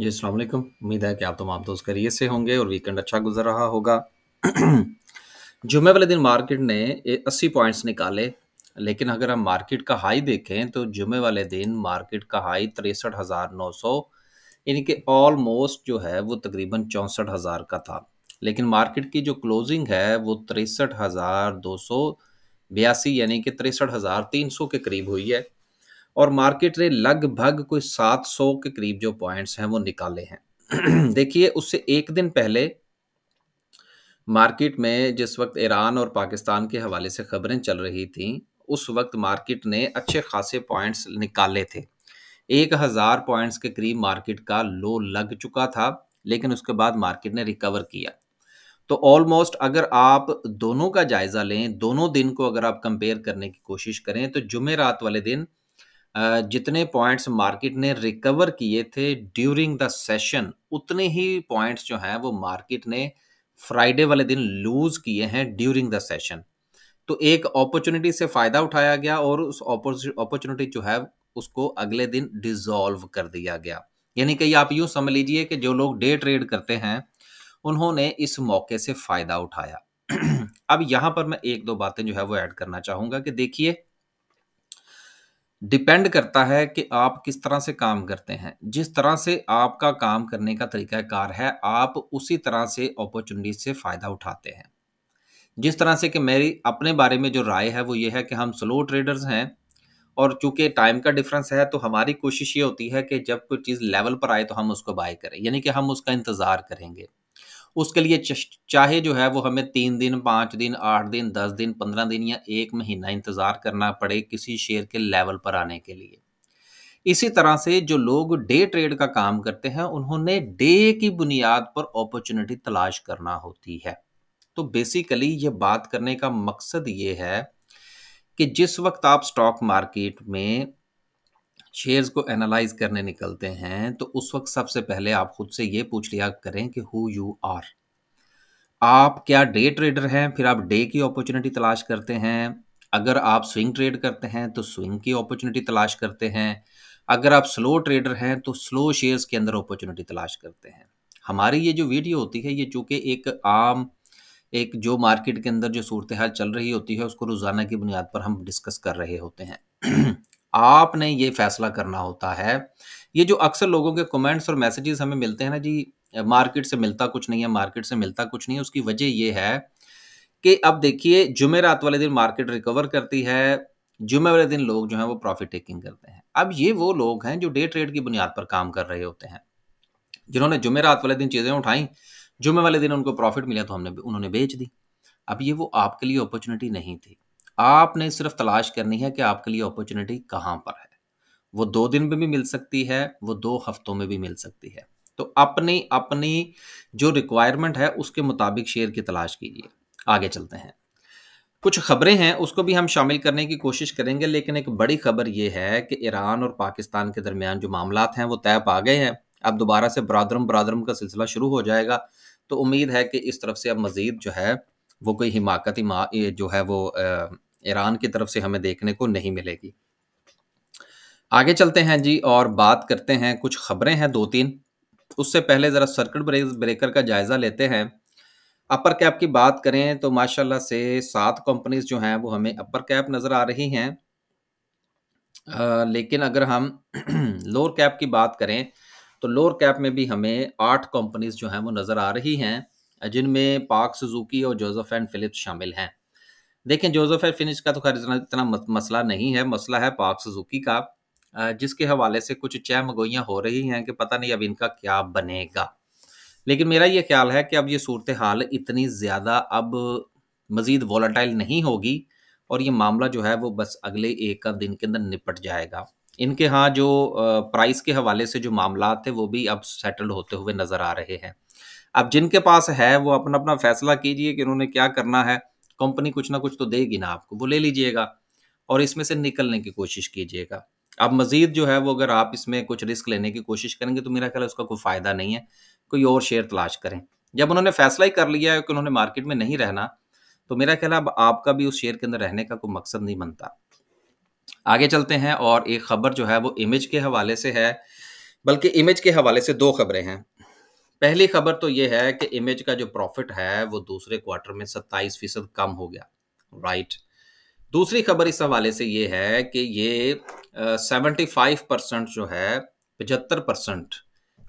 जी अस्सलाम वालेकुम। उम्मीद है कि आप तमाम दोस्त खैरियत से होंगे और वीकेंड अच्छा गुजर रहा होगा। जुमे वाले दिन मार्केट ने 80 पॉइंट्स निकाले, लेकिन अगर हम मार्केट का हाई देखें तो जुमे वाले दिन मार्केट का हाई 63,900 यानी कि ऑलमोस्ट जो है वो तकरीबन 64,000 का था, लेकिन मार्केट की जो क्लोजिंग है वो 63,282 यानी कि 63,300 के करीब हुई है और मार्केट ने लगभग कोई 700 के करीब जो पॉइंट्स हैं वो निकाले हैं। देखिए, उससे एक दिन पहले मार्केट में जिस वक्त ईरान और पाकिस्तान के हवाले से खबरें चल रही थीं, उस वक्त मार्केट ने अच्छे खासे पॉइंट्स निकाले थे। 1000 पॉइंट्स के करीब मार्केट का लो लग चुका था, लेकिन उसके बाद मार्केट ने रिकवर किया। तो ऑलमोस्ट अगर आप दोनों का जायज़ा लें, दोनों दिन को अगर आप कंपेयर करने की कोशिश करें तो जुमे रात वाले दिन जितने पॉइंट्स मार्केट ने रिकवर किए थे ड्यूरिंग द सेशन, उतने ही पॉइंट्स जो हैं वो मार्केट ने फ्राइडे वाले दिन लूज़ किए हैं ड्यूरिंग द सेशन। तो एक अपॉर्चुनिटी से फ़ायदा उठाया गया और उस अपॉर्चुनिटी जो है उसको अगले दिन डिज़ोल्व कर दिया गया। यानी कि आप यूँ समझ लीजिए कि जो लोग डे ट्रेड करते हैं उन्होंने इस मौके से फ़ायदा उठाया। अब यहाँ पर मैं एक दो बातें जो है वो ऐड करना चाहूँगा कि देखिए, डिपेंड करता है कि आप किस तरह से काम करते हैं। जिस तरह से आपका काम करने का तरीक़ाकार है, आप उसी तरह से अपॉर्चुनिटी से फ़ायदा उठाते हैं। जिस तरह से कि मेरी अपने बारे में जो राय है वो ये है कि हम स्लो ट्रेडर्स हैं और चूँकि टाइम का डिफरेंस है तो हमारी कोशिश ये होती है कि जब कोई चीज़ लेवल पर आए तो हम उसको बाय करें, यानी कि हम उसका इंतज़ार करेंगे। उसके लिए चाहे जो है वो हमें 3 दिन, 5 दिन, 8 दिन, 10 दिन, 15 दिन या 1 महीना इंतज़ार करना पड़े किसी शेयर के लेवल पर आने के लिए। इसी तरह से जो लोग डे ट्रेड का काम करते हैं उन्होंने डे की बुनियाद पर अपॉर्चुनिटी तलाश करना होती है। तो बेसिकली ये बात करने का मकसद ये है कि जिस वक्त आप स्टॉक मार्केट में शेयर्स को एनालाइज करने निकलते हैं तो उस वक्त सबसे पहले आप खुद से ये पूछ लिया करें कि हु यू आर। आप क्या डे ट्रेडर हैं? फिर आप डे की अपॉर्चुनिटी तलाश करते हैं। अगर आप स्विंग ट्रेड करते हैं तो स्विंग की अपॉर्चुनिटी तलाश करते हैं। अगर आप स्लो ट्रेडर हैं तो स्लो शेयर्स के अंदर अपॉर्चुनिटी तलाश करते हैं। हमारी ये जो वीडियो होती है ये चूँकि एक जो मार्केट के अंदर जो सूरत हाल चल रही होती है उसको रोज़ाना की बुनियाद पर हम डिस्कस कर रहे होते हैं। आपने ये फैसला करना होता है, ये जो अक्सर लोगों के कमेंट्स और मैसेजेस हमें मिलते हैं ना जी, मार्केट से मिलता कुछ नहीं है, मार्केट से मिलता कुछ नहीं है। उसकी वजह ये है कि अब देखिए, जुमे रात वाले दिन मार्केट रिकवर करती है, जुमे वाले दिन लोग जो हैं वो प्रॉफिट टेकिंग करते हैं। अब ये वो लोग हैं जो डे ट्रेड की बुनियाद पर काम कर रहे होते हैं, जिन्होंने जुमे रात वाले दिन चीज़ें उठाई, जुमे वाले दिन उनको प्रॉफिट मिला तो उन्होंने बेच दी। अब ये वो आपके लिए अपॉर्चुनिटी नहीं थी। आपने सिर्फ तलाश करनी है कि आपके लिए अपॉर्चुनिटी कहाँ पर है। वो 2 दिन में भी मिल सकती है, वो 2 हफ्तों में भी मिल सकती है। तो अपनी अपनी जो रिक्वायरमेंट है उसके मुताबिक शेयर की तलाश कीजिए। आगे चलते हैं, कुछ खबरें हैं उसको भी हम शामिल करने की कोशिश करेंगे, लेकिन एक बड़ी खबर ये है कि ईरान और पाकिस्तान के दरमियान जो मामलात हैं वो तय पा गए हैं। अब दोबारा से बरादरम का सिलसिला शुरू हो जाएगा। तो उम्मीद है कि इस तरफ से अब मज़ीद जो है वो कोई हिमाकती जो है वो ईरान की तरफ से हमें देखने को नहीं मिलेगी। आगे चलते हैं जी और बात करते हैं, कुछ खबरें हैं 2-3, उससे पहले ज़रा सर्किट ब्रेकर का जायज़ा लेते हैं। अपर कैप की बात करें तो माशाल्लाह से 7 कंपनीज जो हैं वो हमें अपर कैप नज़र आ रही हैं, लेकिन अगर हम लोअर कैप की बात करें तो लोअर कैप में भी हमें 8 कंपनीज जो हैं वो नज़र आ रही हैं, जिनमें पार्क सुजुकी और जोसेफ एंड फिलिप्स शामिल हैं। देखें, जोसेफ एंड फिनिश का तो खैर इतना मसला नहीं है, मसला है पार्क सुजुकी का, जिसके हवाले से कुछ चहमगोइयाँ हो रही हैं कि पता नहीं अब इनका क्या बनेगा। लेकिन मेरा ये ख्याल है कि अब ये सूरत हाल इतनी ज़्यादा अब मज़ीद वॉलेटाइल नहीं होगी और ये मामला जो है वो बस अगले 1-2 दिन के अंदर निपट जाएगा। इनके यहाँ जो प्राइस के हवाले से जो मामला थे वो भी अब सेटल होते हुए नज़र आ रहे हैं। अब जिनके पास है वो अपना अपना फैसला कीजिए कि उन्होंने क्या करना है। कंपनी कुछ ना कुछ तो देगी ना आपको, वो ले लीजिएगा और इसमें से निकलने की कोशिश कीजिएगा। अब मज़ीद जो है वो अगर आप इसमें कुछ रिस्क लेने की कोशिश करेंगे तो मेरा ख्याल है उसका कोई फ़ायदा नहीं है, कोई और शेयर तलाश करें। जब उन्होंने फैसला ही कर लिया है कि उन्होंने मार्केट में नहीं रहना तो मेरा ख्याल है अब आपका भी उस शेयर के अंदर रहने का कोई मकसद नहीं बनता। आगे चलते हैं और एक खबर जो है वो इमेज के हवाले से है। बल्कि इमेज के हवाले से दो खबरें हैं। पहली खबर तो ये है कि इमेज का जो प्रॉफिट है वो दूसरे क्वार्टर में 27% कम हो गया, राइट। दूसरी खबर इस हवाले से ये है कि ये 75% जो है 75%,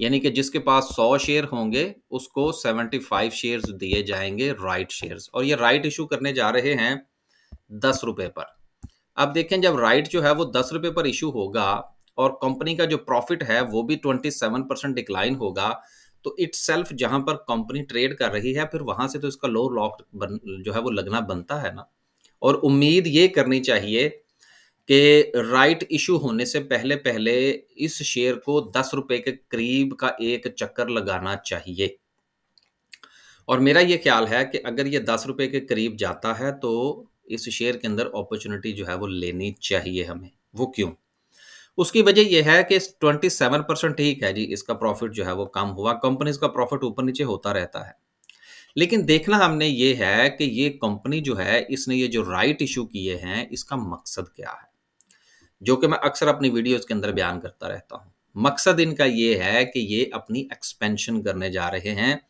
यानी कि जिसके पास 100 शेयर होंगे उसको 75 शेयर्स दिए जाएंगे, राइट शेयर्स। और ये राइट इशू करने जा रहे हैं 10 रुपये पर। अब देखें, जब राइट जो है वो 10 रुपये पर इशू होगा और कंपनी का जो प्रॉफिट है वो भी 27% डिक्लाइन होगा, तो इटसेल्फ जहां पर कंपनी ट्रेड कर रही है फिर वहां से तो इसका लो लॉक जो है वो लगना बनता है ना। और उम्मीद ये करनी चाहिए कि राइट इशू होने से पहले पहले इस शेयर को 10 रुपए के करीब का एक चक्कर लगाना चाहिए। और मेरा ये ख्याल है कि अगर ये 10 रुपए के करीब जाता है तो इस शेयर के अंदर अपॉर्चुनिटी जो है वो लेनी चाहिए हमें। वो क्यों? उसकी वजह यह है कि 27% ठीक है जी, इसका प्रॉफिट जो है वो कम हुआ, कंपनीज का प्रॉफिट ऊपर नीचे होता रहता है, लेकिन देखना हमने ये है कि ये कंपनी जो है इसने ये जो राइट इशू किए हैं इसका मकसद क्या है, जो कि मैं अक्सर अपनी वीडियोस के अंदर बयान करता रहता हूँ। मकसद इनका ये है कि ये अपनी एक्सपेंशन करने जा रहे हैं।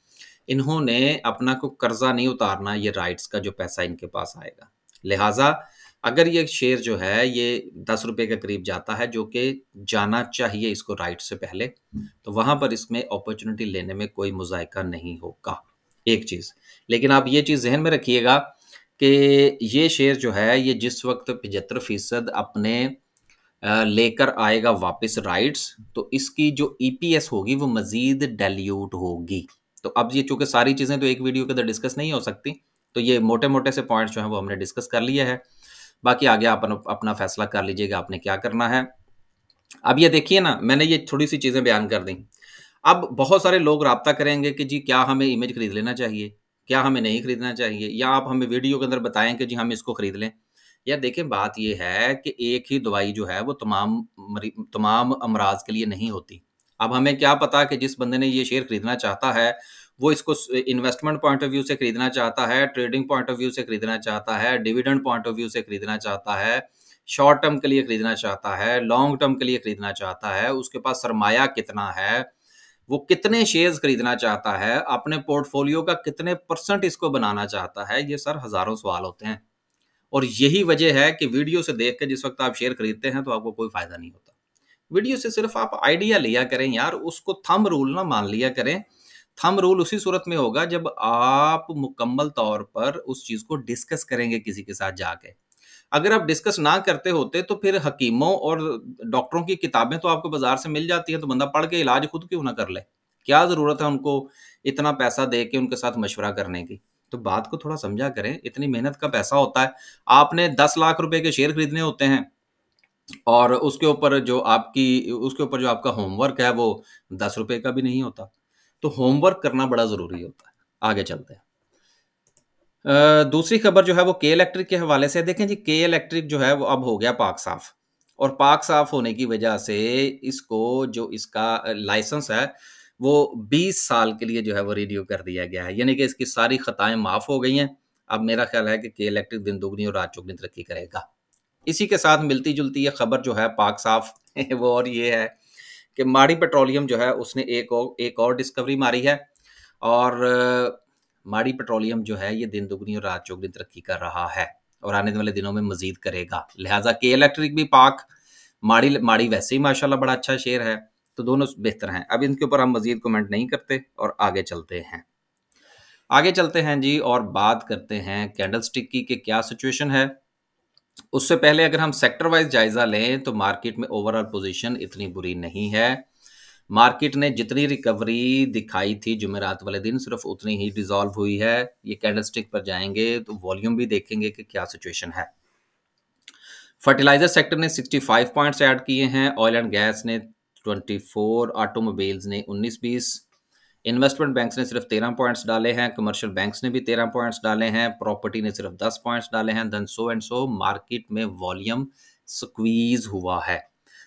इन्होंने अपना को कर्जा नहीं उतारना, ये राइट्स का जो पैसा इनके पास आएगा, लिहाजा अगर ये शेयर जो है ये 10 रुपये के करीब जाता है, जो कि जाना चाहिए इसको राइट से पहले, तो वहाँ पर इसमें अपॉर्चुनिटी लेने में कोई मुजायका नहीं होगा, एक चीज़। लेकिन आप ये चीज़ जहन में रखिएगा कि ये शेयर जो है ये जिस वक्त 75% अपने लेकर आएगा वापस राइट्स, तो इसकी जो EPS होगी वो मज़ीद डाइल्यूट होगी। तो अब ये चूँकि सारी चीज़ें तो एक वीडियो के अंदर डिस्कस नहीं हो सकती, तो ये मोटे मोटे से पॉइंट्स जो हैं वो हमने डिस्कस कर लिए हैं। बाकी आगे आप अपना फैसला कर लीजिएगा आपने क्या करना है। अब ये देखिए ना, मैंने ये थोड़ी सी चीज़ें बयान कर दी। अब बहुत सारे लोग राब्ता करेंगे कि जी क्या हमें इमेज खरीद लेना चाहिए, क्या हमें नहीं खरीदना चाहिए, या आप हमें वीडियो के अंदर बताएं कि जी हम इसको खरीद लें। या देखें, बात यह है कि एक ही दवाई जो है वो तमाम अमराज के लिए नहीं होती। अब हमें क्या पता कि जिस बंदे ने ये शेयर खरीदना चाहता है वो इसको इन्वेस्टमेंट पॉइंट ऑफ व्यू से खरीदना चाहता है, ट्रेडिंग पॉइंट ऑफ व्यू से खरीदना चाहता है, डिविडेंड पॉइंट ऑफ व्यू से खरीदना चाहता है, शॉर्ट टर्म के लिए खरीदना चाहता है, लॉन्ग टर्म के लिए खरीदना चाहता है, उसके पास सरमाया कितना है, वो कितने शेयर्स खरीदना चाहता है, अपने पोर्टफोलियो का कितने % इसको बनाना चाहता है। ये सर हज़ारों सवाल होते हैं, और यही वजह है कि वीडियो से देख के जिस वक्त आप शेयर खरीदते हैं तो आपको कोई फ़ायदा नहीं होता। वीडियो से सिर्फ आप आइडिया लिया करें यार, उसको थंब रूल ना मान लिया करें। थंब रूल उसी सूरत में होगा जब आप मुकम्मल तौर पर उस चीज़ को डिस्कस करेंगे किसी के साथ जाके। अगर आप डिस्कस ना करते होते तो फिर हकीमों और डॉक्टरों की किताबें तो आपको बाजार से मिल जाती हैं, तो बंदा पढ़ के इलाज खुद क्यों ना कर ले। क्या ज़रूरत है उनको इतना पैसा दे के उनके साथ मशवरा करने की? तो बात को थोड़ा समझा करें। इतनी मेहनत का पैसा होता है, आपने 10 लाख रुपए के शेयर खरीदने होते हैं और उसके ऊपर जो आपका होमवर्क है वो 10 रुपये का भी नहीं होता। तो होमवर्क करना बड़ा ज़रूरी होता है। आगे चलते हैं। दूसरी खबर जो है वो K-Electric के हवाले से। देखें जी, K-Electric जो है वो अब हो गया पाक साफ, और पाक साफ होने की वजह से इसको जो इसका लाइसेंस है वो 20 साल के लिए जो है वो रिन्यू कर दिया गया है, यानी कि इसकी सारी खताएं माफ़ हो गई हैं। अब मेरा ख्याल है कि K-Electric दिन दुगनी और रात चौगुनी तरक्की करेगा। इसी के साथ मिलती जुलती ये खबर जो है पाक साफ वो और ये है कि माड़ी पेट्रोलियम जो है उसने एक और डिस्कवरी मारी है, और माड़ी पेट्रोलियम जो है ये दिन दुगनी और रात चौगुनी तरक्की कर रहा है और आने वाले दिनों में मजीद करेगा। लिहाजा K-Electric भी पाक, माड़ी वैसे ही माशाल्लाह बड़ा अच्छा शेयर है, तो दोनों बेहतर हैं। अब इनके ऊपर हम मजीद कमेंट नहीं करते और आगे चलते हैं जी, और बात करते हैं कैंडलस्टिक की कि क्या सिचुएशन है। उससे पहले अगर हम सेक्टर वाइज जायज़ा लें तो मार्केट में ओवरऑल पोजीशन इतनी बुरी नहीं है। मार्केट ने जितनी रिकवरी दिखाई थी जुमेरात वाले दिन सिर्फ उतनी ही डिज़ोल्व हुई है। ये कैंडलस्टिक पर जाएंगे तो वॉल्यूम भी देखेंगे कि क्या सिचुएशन है। फर्टिलाइज़र सेक्टर ने 65 पॉइंट्स ऐड किए हैं, ऑयल एंड गैस ने 24, ऑटोमोबाइल्स ने 19-20, इन्वेस्टमेंट बैंक्स ने सिर्फ 13 पॉइंट्स डाले हैं, कमर्शियल बैंक्स ने भी 13 पॉइंट्स डाले हैं, प्रॉपर्टी ने सिर्फ 10 पॉइंट्स डाले हैं। Then so and so market में वॉल्यूम स्क्वीज़ हुआ है।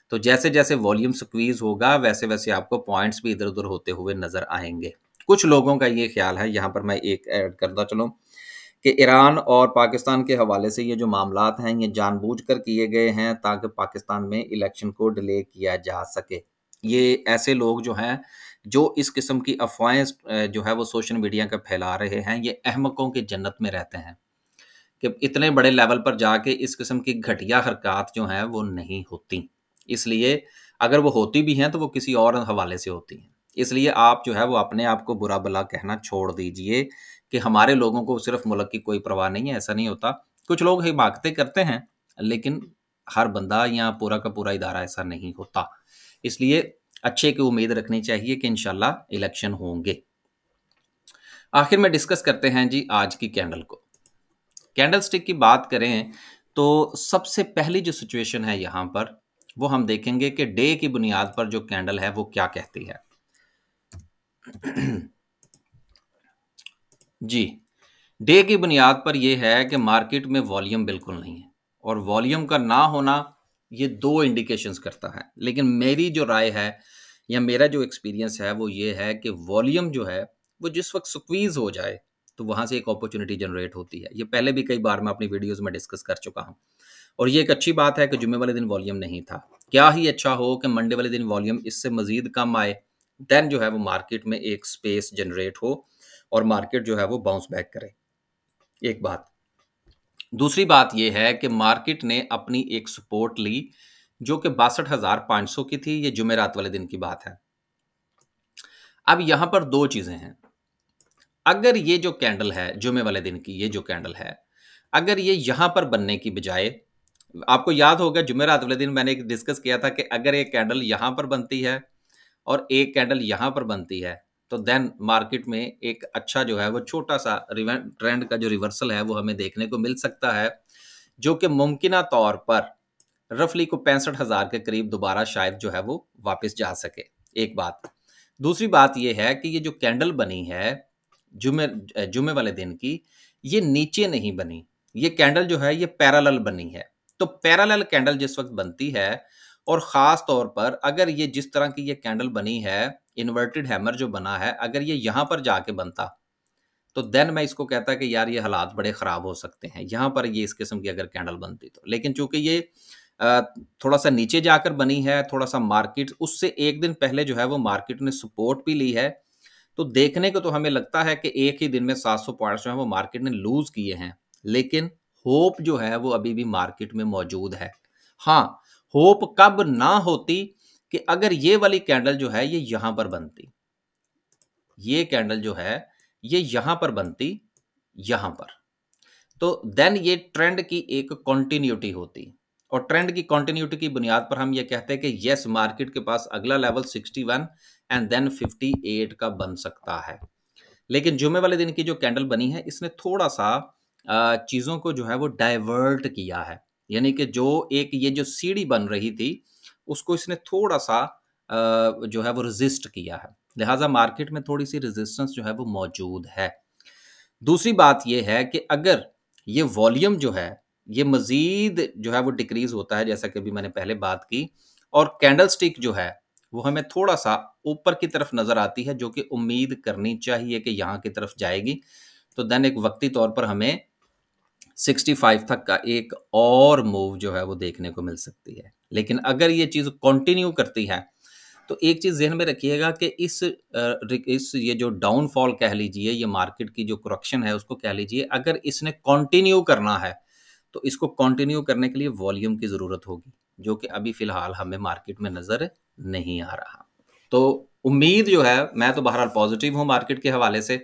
तो जैसे जैसे वॉल्यूम स्क्वीज़ होगा वैसे वैसे आपको पॉइंट्स भी इधर उधर होते हुए नज़र आएंगे। कुछ लोगों का ये ख्याल है, यहाँ पर मैं एक ऐड करता चलूँ कि ईरान और पाकिस्तान के हवाले से ये जो मामलात हैं ये जानबूझ कर किए गए हैं ताकि पाकिस्तान में इलेक्शन को डिले किया जा सके। ये ऐसे लोग जो हैं जो इस किस्म की अफवाहें जो है वो सोशल मीडिया का फैला रहे हैं, ये अहमकों की जन्नत में रहते हैं कि इतने बड़े लेवल पर जाके इस किस्म की घटिया हरकत जो हैं वो नहीं होती। इसलिए अगर वो होती भी हैं तो वो किसी और हवाले से होती हैं। इसलिए आप जो है वो अपने आप को बुरा भला कहना छोड़ दीजिए कि हमारे लोगों को सिर्फ मुल्क की कोई परवाह नहीं है, ऐसा नहीं होता। कुछ लोग हिमाकतें करते हैं लेकिन हर बंदा या पूरा का पूरा इदारा ऐसा नहीं होता। इसलिए अच्छे की उम्मीद रखनी चाहिए कि इंशाल्लाह इलेक्शन होंगे। आखिर में डिस्कस करते हैं जी आज की कैंडल को। कैंडल स्टिक की बात करें तो सबसे पहली जो सिचुएशन है यहाँ पर वो हम देखेंगे कि डे की बुनियाद पर जो कैंडल है वो क्या कहती है जी। डे की बुनियाद पर यह है कि मार्केट में वॉल्यूम बिल्कुल नहीं है, और वॉल्यूम का ना होना ये दो इंडिकेशंस करता है। लेकिन मेरी जो राय है या मेरा जो एक्सपीरियंस है वो ये है कि वॉल्यूम जो है वो जिस वक्त स्क्वीज़ हो जाए तो वहाँ से एक अपॉर्चुनिटी जनरेट होती है। ये पहले भी कई बार मैं अपनी वीडियोस में डिस्कस कर चुका हूँ। और ये एक अच्छी बात है कि जुम्मे वाले दिन वॉल्यूम नहीं था, क्या ही अच्छा हो कि मंडे वाले दिन वॉल्यूम इससे मज़ीद कम आए, दैन जो है वो मार्केट में एक स्पेस जनरेट हो और मार्केट जो है वो बाउंस बैक करे। एक बात। दूसरी बात यह है कि मार्केट ने अपनी एक सपोर्ट ली जो कि 62,500 की थी, ये जुमेरात वाले दिन की बात है। अब यहाँ पर दो चीज़ें हैं। अगर ये जो कैंडल है जुमे वाले दिन की, ये जो कैंडल है अगर ये यहाँ पर बनने की बजाय, आपको याद होगा जुमेरात वाले दिन मैंने एक डिस्कस किया था कि अगर एक कैंडल यहाँ पर बनती है और एक कैंडल यहाँ पर बनती है तो देन मार्केट में एक अच्छा जो है वो छोटा सा ट्रेंड का जो रिवर्सल है वो हमें देखने को मिल सकता है, जो कि मुमकिना तौर पर रफली को 65,000 के करीब दोबारा शायद जो है वो वापस जा सके। एक बात। दूसरी बात ये है कि ये जो कैंडल बनी है जुमे वाले दिन की, ये नीचे नहीं बनी, ये कैंडल जो है ये पैरेलल बनी है। तो पैरेलल कैंडल जिस वक्त बनती है और ख़ास तौर पर अगर ये जिस तरह की ये कैंडल बनी है, इन्वर्टेड हैमर जो बना है, अगर ये यहाँ पर जाके बनता तो देन मैं इसको कहता कि यार ये हालात बड़े ख़राब हो सकते हैं यहाँ पर, ये इस किस्म की अगर कैंडल बनती तो। लेकिन चूंकि ये थोड़ा सा नीचे जाकर बनी है, थोड़ा सा मार्केट उससे एक दिन पहले जो है वो मार्केट ने सपोर्ट भी ली है, तो देखने को तो हमें लगता है कि एक ही दिन में 700 पॉइंट्स जो है वो मार्केट ने लूज़ किए हैं, लेकिन होप जो है वो अभी भी मार्केट में मौजूद है। हाँ, होप कब ना होती कि अगर ये वाली कैंडल जो है ये यहाँ पर बनती, ये कैंडल जो है ये यहाँ पर बनती, यहाँ पर, तो देन ये ट्रेंड की एक कॉन्टीन्यूटी होती, और ट्रेंड की कॉन्टीन्यूटी की बुनियाद पर हम ये कहते हैं कि यस मार्केट के पास अगला लेवल 61 एंड देन 58 का बन सकता है। लेकिन जुमे वाले दिन की जो कैंडल बनी है इसने थोड़ा सा चीज़ों को जो है वो डाइवर्ट किया है, यानी कि जो एक ये जो सीढ़ी बन रही थी उसको इसने थोड़ा सा जो है वो रेजिस्ट किया है, लिहाजा मार्केट में थोड़ी सी रेजिस्टेंस जो है वो मौजूद है। दूसरी बात ये है कि अगर ये वॉल्यूम जो है ये मज़ीद जो है वो डिक्रीज़ होता है, जैसा कि अभी मैंने पहले बात की, और कैंडलस्टिक जो है वो हमें थोड़ा सा ऊपर की तरफ नज़र आती है, जो कि उम्मीद करनी चाहिए कि यहाँ की तरफ जाएगी, तो दैन एक वक्ती तौर पर हमें 65 तक का एक और मूव जो है वो देखने को मिल सकती है। लेकिन अगर ये चीज़ कंटिन्यू करती है तो एक चीज़ ध्यान में रखिएगा कि इस ये जो डाउनफॉल कह लीजिए, ये मार्केट की जो करक्शन है उसको कह लीजिए, अगर इसने कंटिन्यू करना है तो इसको कंटिन्यू करने के लिए वॉल्यूम की ज़रूरत होगी, जो कि अभी फ़िलहाल हमें मार्केट में नज़र नहीं आ रहा। तो उम्मीद जो है, मैं तो बहरहाल पॉजिटिव हूँ मार्केट के हवाले से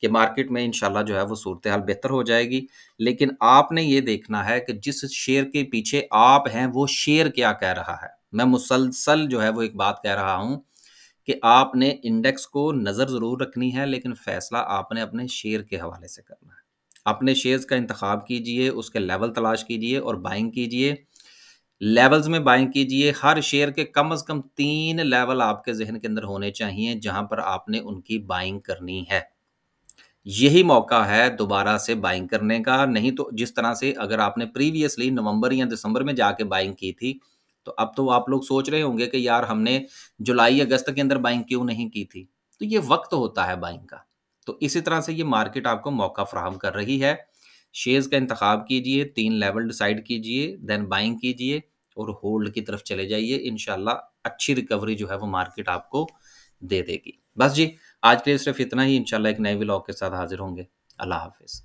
कि मार्केट में इंशाल्लाह जो है वो सूरत हाल बेहतर हो जाएगी। लेकिन आपने ये देखना है कि जिस शेयर के पीछे आप हैं वो शेयर क्या कह रहा है। मैं मुसलसल जो है वो एक बात कह रहा हूँ कि आपने इंडेक्स को नज़र ज़रूर रखनी है, लेकिन फ़ैसला आपने अपने शेयर के हवाले से करना है। अपने शेयर्स का इंतखाब कीजिए, उसके लेवल तलाश कीजिए और बाइंग कीजिए, लेवल्स में बाइंग कीजिए। हर शेयर के कम अज़ कम 3 लेवल आपके जहन के अंदर होने चाहिए जहाँ पर आपने उनकी बाइंग करनी है। यही मौका है दोबारा से बाइंग करने का, नहीं तो जिस तरह से अगर आपने प्रीवियसली नवंबर या दिसंबर में जाके बाइंग की थी, तो अब तो आप लोग सोच रहे होंगे कि यार हमने जुलाई अगस्त के अंदर बाइंग क्यों नहीं की थी। तो ये वक्त होता है बाइंग का। तो इसी तरह से ये मार्केट आपको मौका फराहम कर रही है। शेयर्स का इंतखाब कीजिए, 3 लेवल डिसाइड कीजिए, दैन बाइंग कीजिए और होल्ड की तरफ चले जाइए, इंशाल्लाह अच्छी रिकवरी जो है वो मार्केट आपको दे देगी। बस जी, आज के लिए सिर्फ इतना ही। इंशाल्लाह एक नए व्लॉग के साथ हाजिर होंगे। अल्लाह हाफिज़।